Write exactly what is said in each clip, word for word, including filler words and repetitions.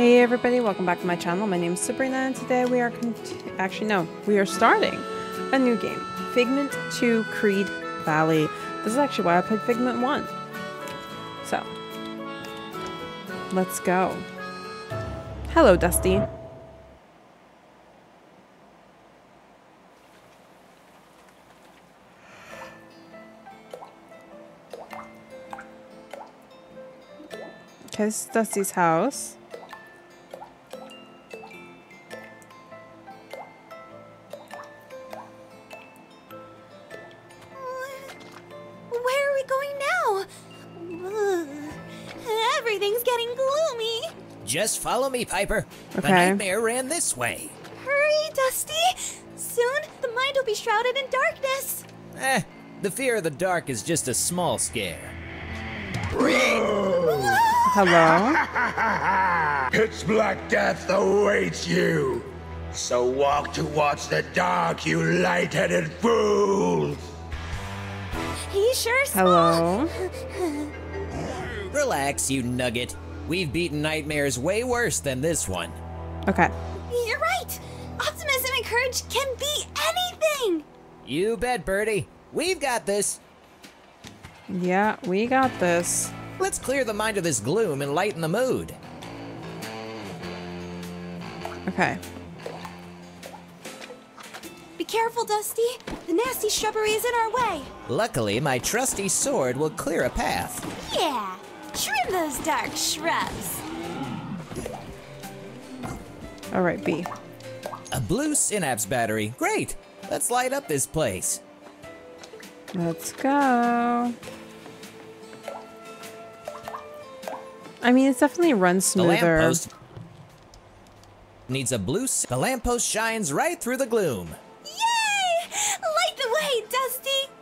Hey everybody, welcome back to my channel. My name is Sabrina and today we are actually no, we are starting a new game, Figment two Creed Valley. This is actually why I played Figment one. So, let's go. Hello, Dusty. Okay, this is Dusty's house. Where are we going now? Ugh, everything's getting gloomy. Just follow me, Piper. Okay. The nightmare ran this way. Hurry, Dusty. Soon the mind will be shrouded in darkness. Eh, the fear of the dark is just a small scare. Hello? It's Black Death awaits you. So walk towards the dark, you light-headed fools. He sure saw. Hello? Relax, you nugget. We've beaten nightmares way worse than this one. Okay. You're right. Optimism and courage can be anything. You bet, Birdie. We've got this. Yeah, we got this. Let's clear the mind of this gloom and lighten the mood. Okay. Be careful, Dusty. The nasty shrubbery is in our way. Luckily, my trusty sword will clear a path. Yeah, trim those dark shrubs. All right, B. A blue synapse battery. Great. Let's light up this place. Let's go. I mean, it's definitely run smoother. The lamppost needs a blue. The lamppost shines right through the gloom. Yay! Light the way, Dusty.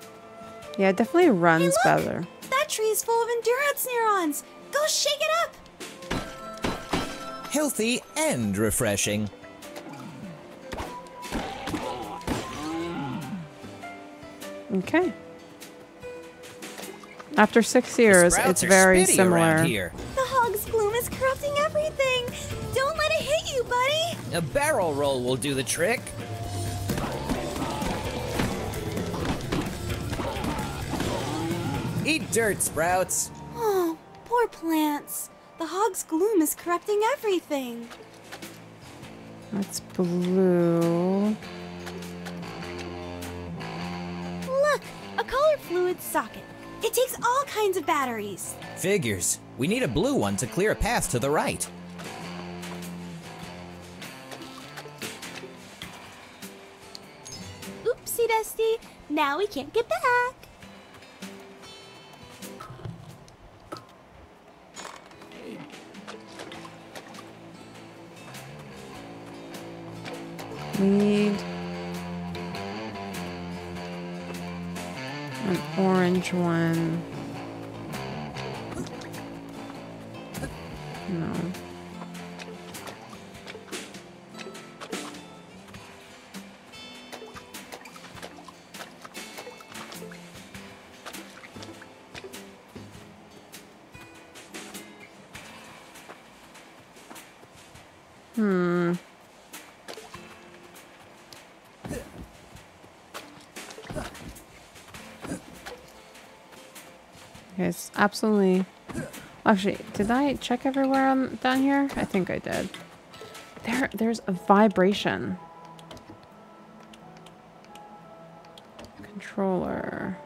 Yeah, it definitely runs hey, look, better. That tree is full of endurance neurons. Go shake it up. Healthy and refreshing. Okay. After six years, it's very similar. Here. The hog's gloom is corrupting everything. Don't let it hit you, buddy. A barrel roll will do the trick. Eat dirt, Sprouts. Oh, poor plants. The hog's gloom is corrupting everything. That's blue. Look, a color fluid socket. It takes all kinds of batteries. Figures. We need a blue one to clear a path to the right. Oopsie, Dusty. Now we can't get back. We need an orange one. No. Hmm. It's absolutely. Actually, did I check everywhere on, down here? I think I did. There, there's a vibration controller.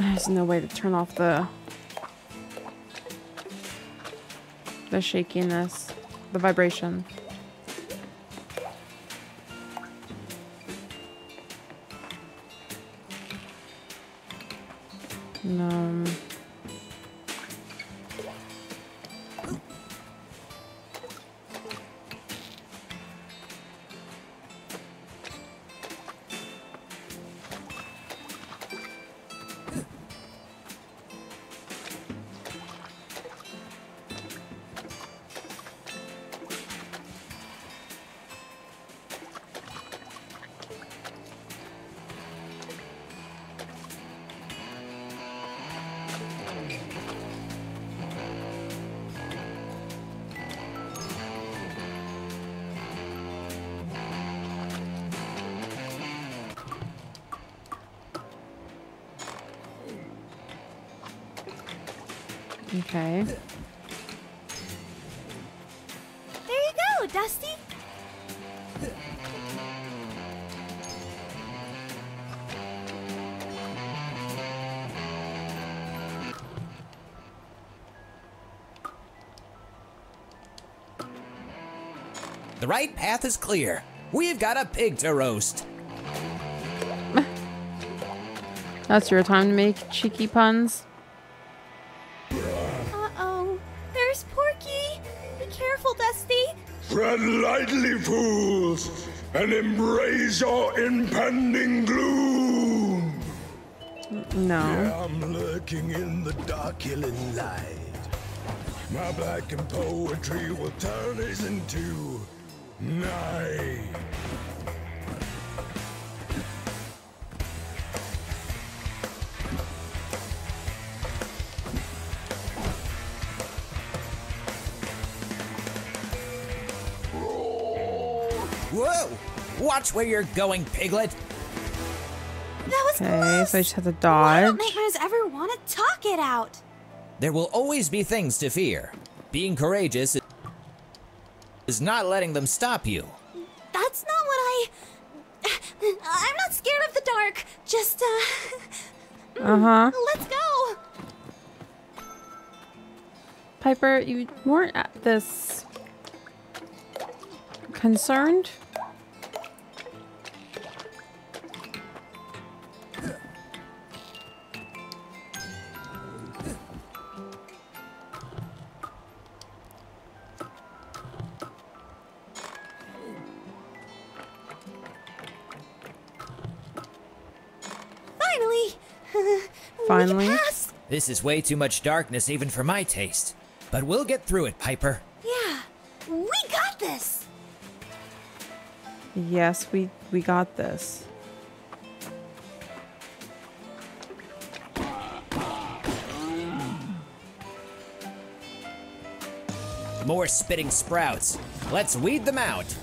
There's no way to turn off the the shakiness, the vibration. Um, Okay. There you go, Dusty. The right path is clear. We've got a pig to roast. That's your time to make cheeky puns. Uh-oh. There's Porky. Be careful, Dusty. Tread lightly, fools, and embrace your impending gloom. No. Yeah, I'm lurking in the dark killing light. My blackened poetry will turn this into night. Whoa! Watch where you're going, Piglet. That was okay, close. So I just have to dodge. Why don't makers ever want to talk it out? There will always be things to fear. Being courageous is not letting them stop you. That's not what I... I'm not scared of the dark. Just, uh... Uh-huh. Let's go! Piper, you weren't at this... concerned? Finally. This is way too much darkness even for my taste. But we'll get through it, Piper. Yeah, we got this. Yes, we, we got this. More spitting sprouts. Let's weed them out.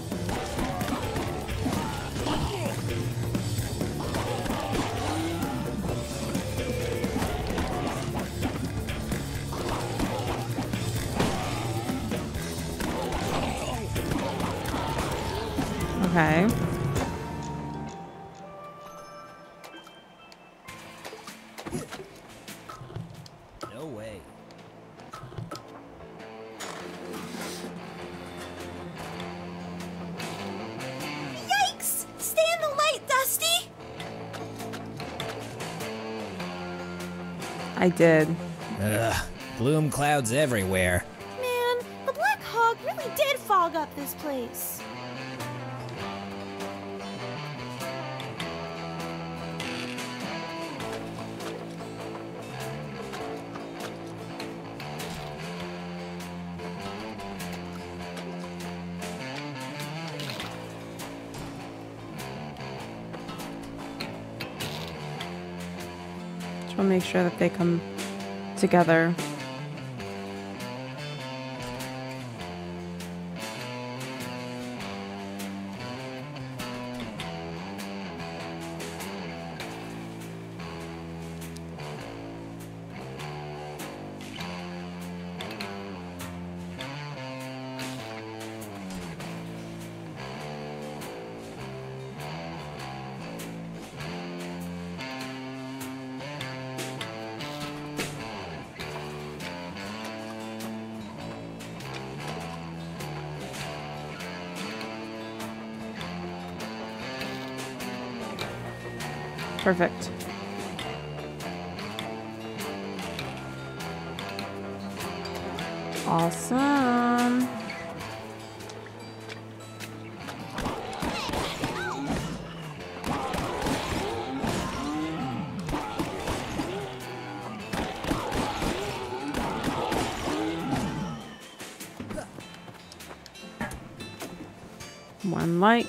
Okay. No way. Yikes! Stay in the light, Dusty. I did. Ugh, gloom clouds everywhere. Man, the Black Hog really did fog up this place. We'll make sure that they come together. Perfect. Awesome. One light.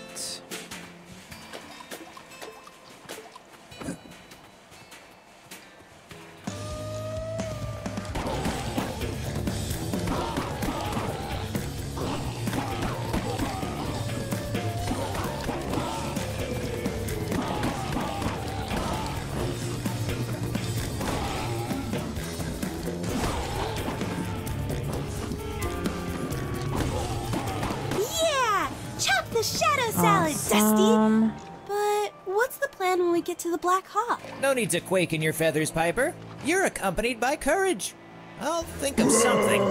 salad, awesome. Dusty! But what's the plan when we get to the Black Hog? No need to quake in your feathers, Piper. You're accompanied by courage. I'll think of something.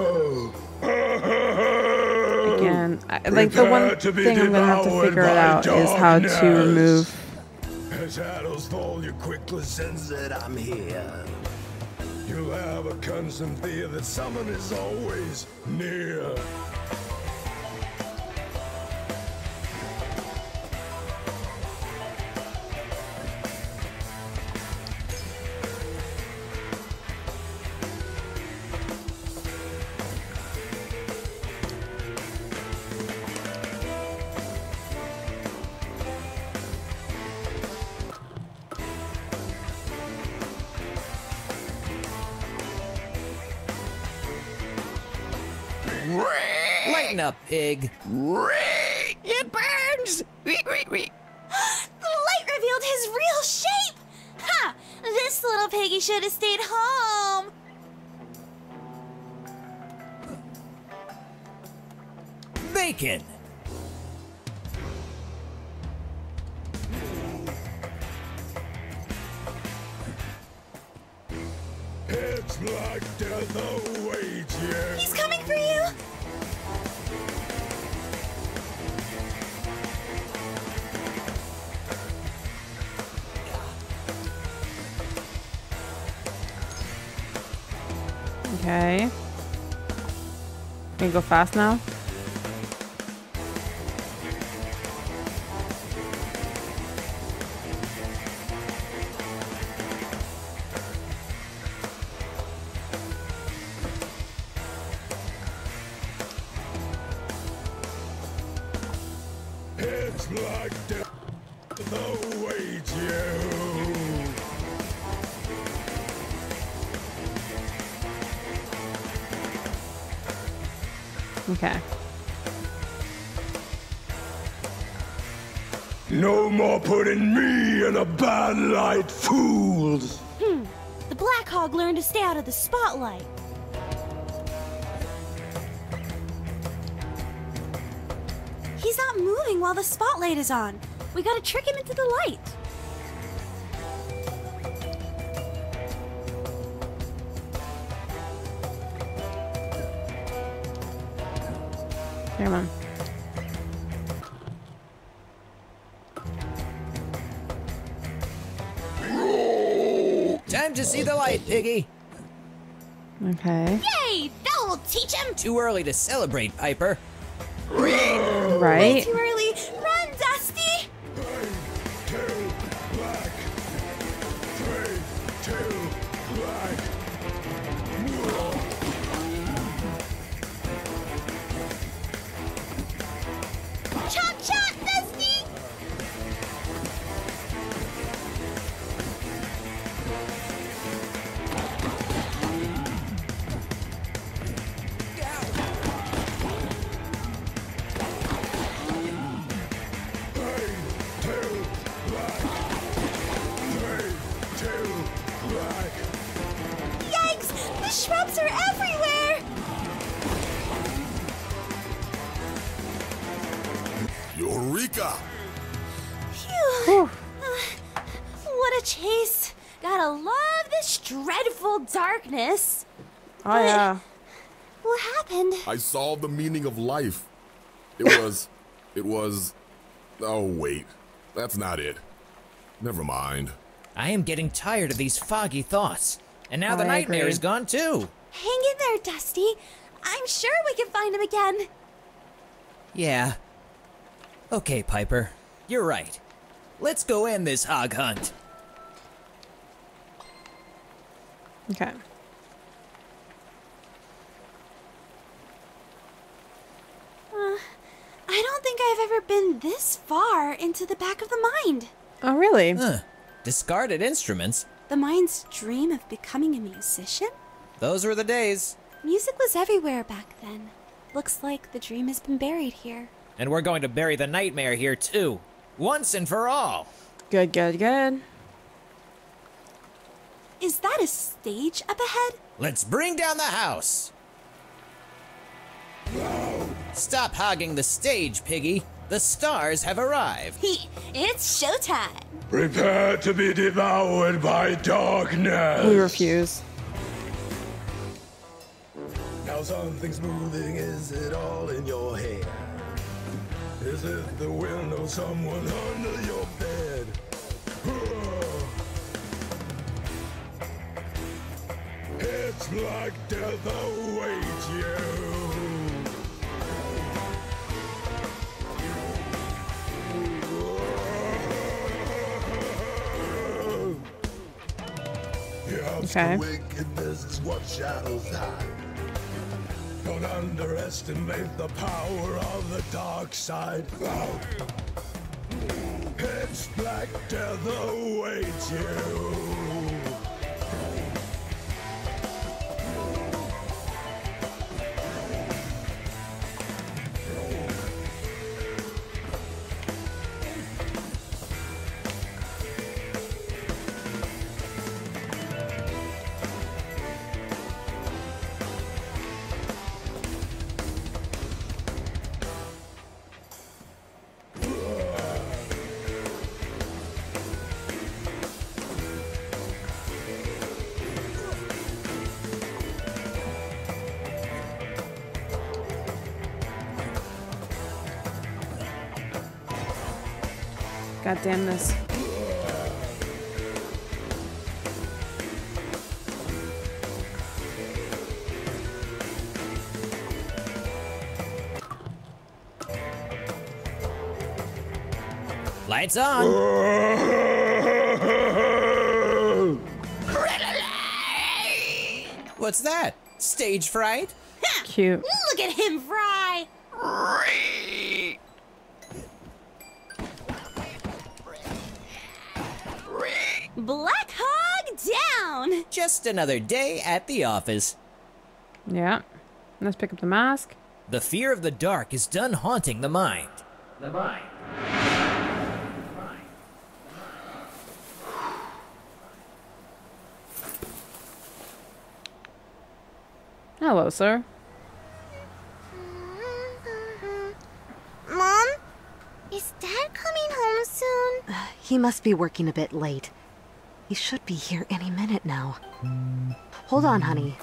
Again, I, like the one thing I'm gonna have to figure it out is how to remove. Shadows fall, you quickly sense that I'm here. You'll have a constant fear that someone is always near. Lighten up, pig. It burns! The light revealed his real shape! Ha! This little piggy should have stayed home! Bacon! It's Black Death awaits you! He's coming for you! Okay. Can you go fast now? It's like death awaits you. Okay. No more putting me in a bad light, fools! Hmm. The Black Hog learned to stay out of the spotlight. He's not moving while the spotlight is on. We gotta trick him into the light. Come on. Time to see the light, piggy. Okay. Yay! That will teach him. Too early to celebrate, Piper. Right? Way too early. Run, Dusty! Two, black. Three, two, black. Chop, chop, Dusty! Yikes! The shrubs are everywhere! Eureka! Phew! Uh, what a chase! Gotta love this dreadful darkness. Oh but yeah. What happened? I saw the meaning of life. It was, it was. Oh wait, that's not it. Never mind. I am getting tired of these foggy thoughts, and now oh, the I nightmare agree. is gone too. Hang in there, Dusty. I'm sure we can find him again. Yeah. Okay, Piper, you're right. Let's go end this hog hunt. Okay. Uh, I don't think I've ever been this far into the back of the mind. Oh, really? Huh. Discarded instruments? The mind's dream of becoming a musician? Those were the days. Music was everywhere back then. Looks like the dream has been buried here. And we're going to bury the nightmare here, too. Once and for all. Good, good, good. Is that a stage up ahead? Let's bring down the house. Stop hogging the stage, piggy. The stars have arrived. It's showtime. Prepare to be devoured by darkness. We refuse. Now something's moving. Is it all in your head? Is it the will of someone under your bed? It's Black Death awaits you. Okay. Wickedness is what shadows hide. Don't underestimate the power of the dark side. Oh. It's Black Death awaits God damn this. Lights on. What's that? Stage fright? Ha! Cute. Look at him fry. Black Hog down! Just another day at the office. Yeah. Let's pick up the mask. The fear of the dark is done haunting the mind. The mind. The mind. Hello, sir. Mom? Is Dad coming home soon? Uh, he must be working a bit late. He should be here any minute now. Hold on, honey.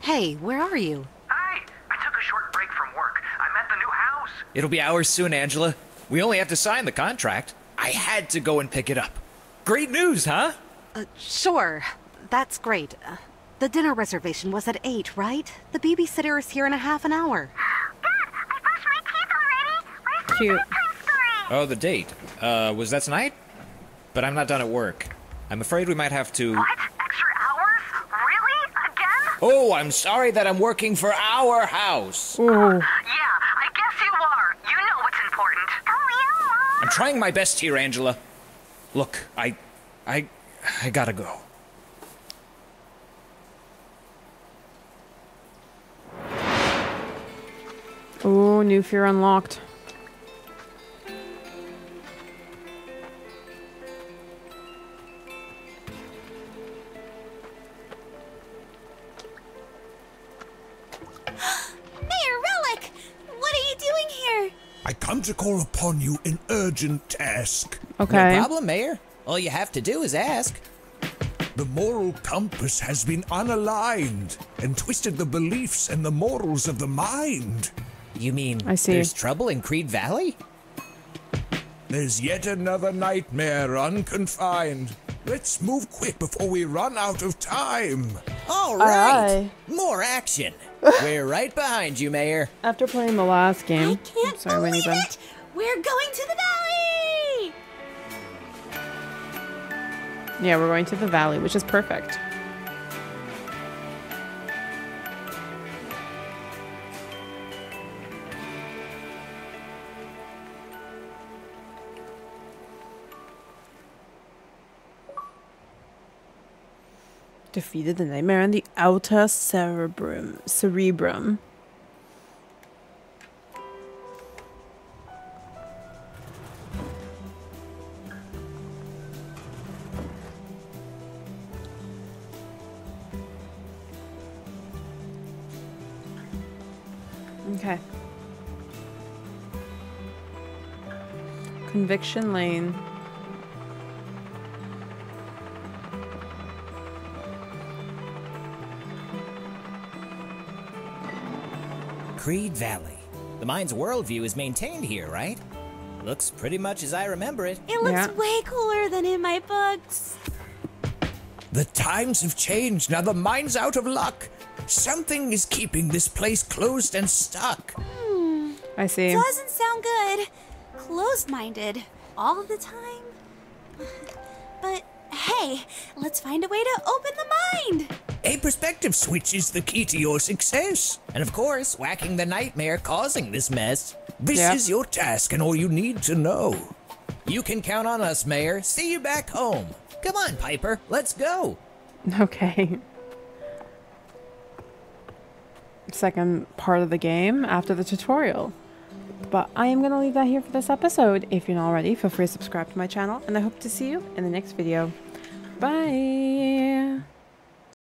Hey, where are you? Hi! I took a short break from work. I'm at the new house. It'll be ours soon, Angela. We only have to sign the contract. I had to go and pick it up. Great news, huh? Uh, sure. That's great. Uh, the dinner reservation was at eight, right? The babysitter is here in a half an hour. Dad, I brushed my teeth already! Where's my bedtime story? Oh, the date. Uh, was that tonight? But I'm not done at work. I'm afraid we might have to... What? Extra hours? Really? Again? Oh, I'm sorry that I'm working for our house. Ooh. Uh, yeah, I guess you are. You know what's important. Hurry up! I'm trying my best here, Angela. Look, I... I... I gotta go. Ooh, new fear unlocked. I come to call upon you in urgent task. Okay. No problem, Mayor. All you have to do is ask. The moral compass has been unaligned and twisted the beliefs and the morals of the mind. You mean I see. There's trouble in Creed Valley? There's yet another nightmare unconfined. Let's move quick before we run out of time. All right. Aye. More action. We're right behind you, Mayor. After playing the last game, I can't I'm sorry, believe Winnie it. We're going to the valley. Yeah, we're going to the valley, which is perfect. Defeated the nightmare in the outer cerebrum. Cerebrum. Okay. Conviction Lane. Creed Valley. The mine's worldview is maintained here, right? Looks pretty much as I remember it. It looks yeah. way cooler than in my books. The times have changed. Now the mine's out of luck. Something is keeping this place closed and stuck. Hmm. I see. Doesn't sound good. Closed-minded all the time. But hey, let's find a way to open the mind. A perspective switch is the key to your success. And of course, whacking the nightmare causing this mess. This yep. is your task and all you need to know. You can count on us, Mayor. See you back home. Come on, Piper. Let's go. Okay. Second part of the game after the tutorial. But I am going to leave that here for this episode. If you're not already, feel free to subscribe to my channel. And I hope to see you in the next video. Bye.